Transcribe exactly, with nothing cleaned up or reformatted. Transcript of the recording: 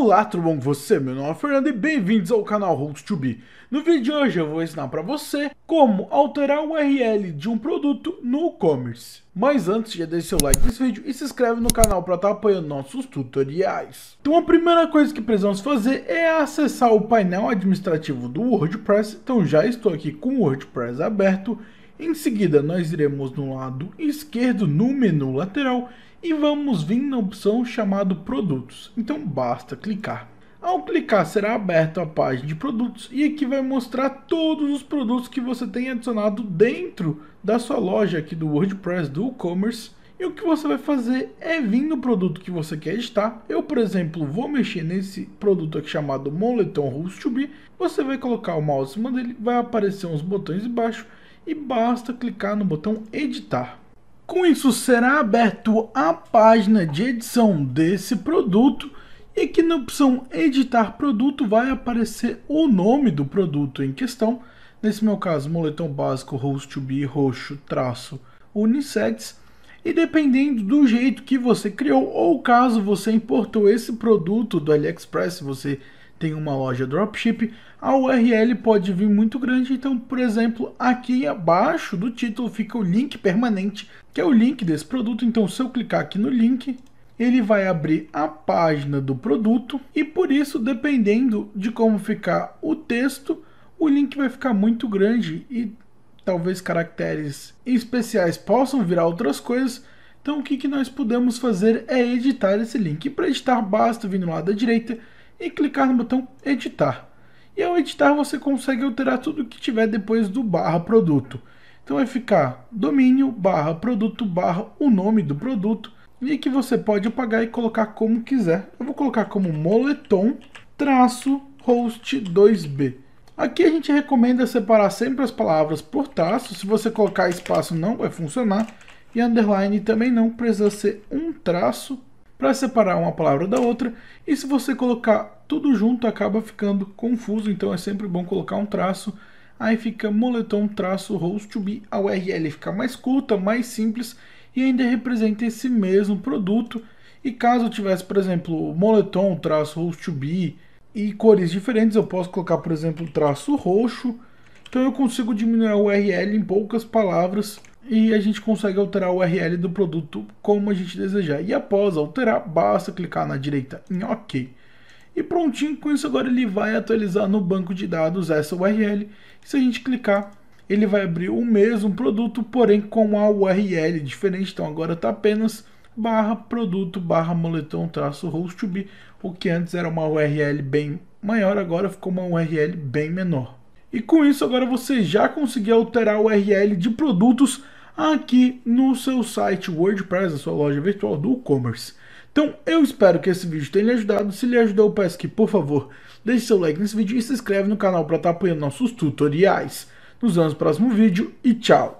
Olá, tudo bom com você? Meu nome é Fernando e bem-vindos ao canal Host to B. No vídeo de hoje eu vou ensinar para você como alterar o U R L de um produto no WooCommerce. Mas antes, já deixa seu like nesse vídeo e se inscreve no canal para estar apoiando nossos tutoriais. Então a primeira coisa que precisamos fazer é acessar o painel administrativo do WordPress. Então já estou aqui com o WordPress aberto. Em seguida nós iremos no lado esquerdo, no menu lateral, e vamos vir na opção chamada produtos. Então basta clicar. Ao clicar será aberta a página de produtos e aqui vai mostrar todos os produtos que você tem adicionado dentro da sua loja aqui do WordPress, do WooCommerce. E o que você vai fazer é vir no produto que você quer editar. Eu, por exemplo, vou mexer nesse produto aqui chamado Moletom Host to B. Você vai colocar o mouse em cima dele, vai aparecer uns botões embaixo e basta clicar no botão editar. Com isso será aberto a página de edição desse produto e aqui na opção editar produto vai aparecer o nome do produto em questão. Nesse meu caso, moletom básico Host to B roxo traço unisex, e dependendo do jeito que você criou ou caso você importou esse produto do AliExpress, se você tem uma loja dropship, a U R L pode vir muito grande. Então, por exemplo, aqui abaixo do título fica o link permanente, que é o link desse produto. Então, se eu clicar aqui no link, ele vai abrir a página do produto e por isso, dependendo de como ficar o texto, o link vai ficar muito grande e talvez caracteres especiais possam virar outras coisas. Então, o que, que nós podemos fazer é editar esse link. E para editar, basta vir no lado da direita e clicar no botão editar. E ao editar você consegue alterar tudo que tiver depois do barra produto. Então vai ficar domínio barra produto barra o nome do produto, e que você pode apagar e colocar como quiser. Eu vou colocar como moletom traço host dois B. Aqui a gente recomenda separar sempre as palavras por traço. Se você colocar espaço não vai funcionar, e underline também não, precisa ser um traço para separar uma palavra da outra, e se você colocar tudo junto acaba ficando confuso, então é sempre bom colocar um traço, aí fica moletom traço host to B, a U R L fica mais curta, mais simples, e ainda representa esse mesmo produto. E caso eu tivesse, por exemplo, moletom traço host to B e cores diferentes, eu posso colocar, por exemplo, traço roxo, então eu consigo diminuir a U R L em poucas palavras, e a gente consegue alterar o U R L do produto como a gente desejar. E após alterar, basta clicar na direita em OK. E prontinho, com isso agora ele vai atualizar no banco de dados essa U R L. Se a gente clicar, ele vai abrir o mesmo produto, porém com a U R L diferente. Então agora está apenas barra produto barra moletom traço host to B. O que antes era uma U R L bem maior, agora ficou uma U R L bem menor. E com isso agora você já conseguiu alterar o U R L de produtos aqui no seu site WordPress, a sua loja virtual do WooCommerce. Então eu espero que esse vídeo tenha lhe ajudado. Se lhe ajudou, eu peço que por favor deixe seu like nesse vídeo e se inscreve no canal para estar apoiando nossos tutoriais. Nos vemos no próximo vídeo e tchau!